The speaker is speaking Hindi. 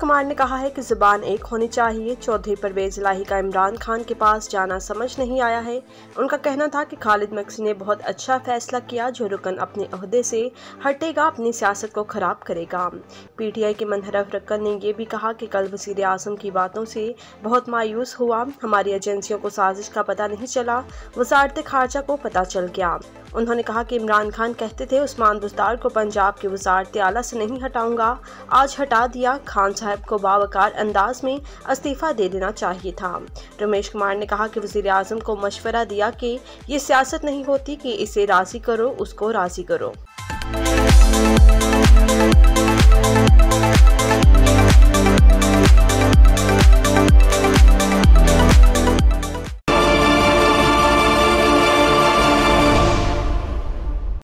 कुमार ने कहा है कि जुबान एक होनी चाहिए। चौधरी परवेज इलाही का इमरान खान के पास जाना समझ नहीं आया है। उनका कहना था कि खालिद मकसिन ने बहुत अच्छा फैसला किया, जो रुकन अपने अहदे से हटेगा अपनी सियासत को ख़राब करेगा। पीटीआई के मनहरफ रकन ने यह भी कहा कि कल वज़ीर आज़म की बातों से बहुत मायूस हुआ। हमारी एजेंसियों को साजिश का पता नहीं चला, वज़ारत खारजा को पता चल गया। उन्होंने कहा कि इमरान खान कहते थे उस्मान बुस्तार को पंजाब की वज़ारत आला से नहीं हटाऊंगा, आज हटा दिया। खान साहब को बावकार अंदाज में इस्तीफ़ा दे देना चाहिए था। रमेश कुमार ने कहा कि वज़ीर आज़म को मशवरा दिया कि ये सियासत नहीं होती कि इसे राज़ी करो उसको राज़ी करो।